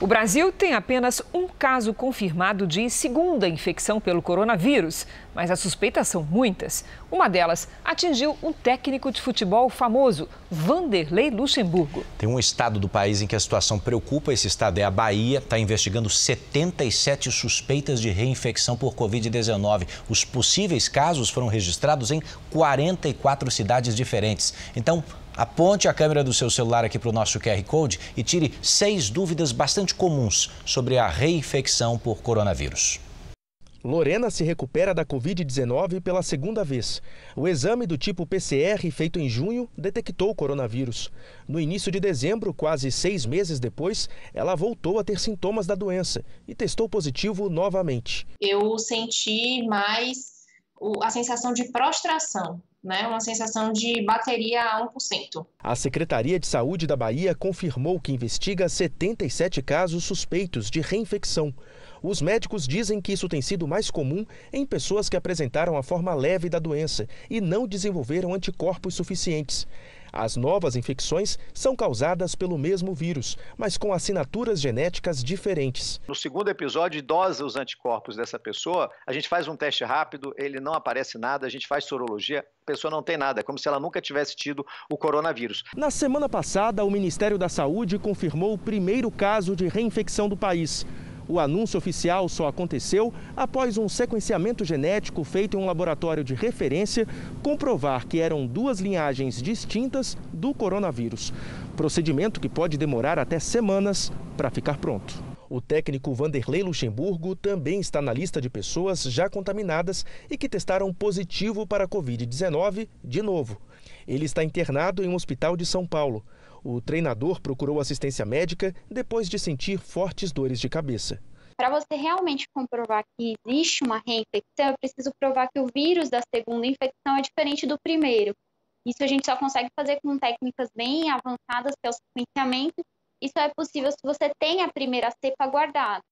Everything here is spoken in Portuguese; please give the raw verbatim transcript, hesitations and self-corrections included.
O Brasil tem apenas um caso confirmado de segunda infecção pelo coronavírus, mas as suspeitas são muitas. Uma delas atingiu um técnico de futebol famoso, Vanderlei Luxemburgo. Tem um estado do país em que a situação preocupa, esse estado é a Bahia, está investigando setenta e sete suspeitas de reinfecção por Covid dezenove. Os possíveis casos foram registrados em quarenta e quatro cidades diferentes. Então, aponte a câmera do seu celular aqui para o nosso Q R Code e tire seis dúvidas bastante comuns sobre a reinfecção por coronavírus. Lorena se recupera da Covid dezenove pela segunda vez. O exame do tipo P C R feito em junho detectou o coronavírus. No início de dezembro, quase seis meses depois, ela voltou a ter sintomas da doença e testou positivo novamente. Eu senti mais a sensação de prostração, né? Uma sensação de bateria a um por cento. A Secretaria de Saúde da Bahia confirmou que investiga setenta e sete casos suspeitos de reinfecção. Os médicos dizem que isso tem sido mais comum em pessoas que apresentaram a forma leve da doença e não desenvolveram anticorpos suficientes. As novas infecções são causadas pelo mesmo vírus, mas com assinaturas genéticas diferentes. No segundo episódio, dosa os anticorpos dessa pessoa, a gente faz um teste rápido, ele não aparece nada, a gente faz sorologia, a pessoa não tem nada, é como se ela nunca tivesse tido o coronavírus. Na semana passada, o Ministério da Saúde confirmou o primeiro caso de reinfecção do país. O anúncio oficial só aconteceu após um sequenciamento genético feito em um laboratório de referência comprovar que eram duas linhagens distintas do coronavírus. Procedimento que pode demorar até semanas para ficar pronto. O técnico Vanderlei Luxemburgo também está na lista de pessoas já contaminadas e que testaram positivo para a Covid dezenove de novo. Ele está internado em um hospital de São Paulo. O treinador procurou assistência médica depois de sentir fortes dores de cabeça. Para você realmente comprovar que existe uma reinfecção, eu preciso provar que o vírus da segunda infecção é diferente do primeiro. Isso a gente só consegue fazer com técnicas bem avançadas, que é o sequenciamento. Isso é possível se você tem a primeira cepa guardada.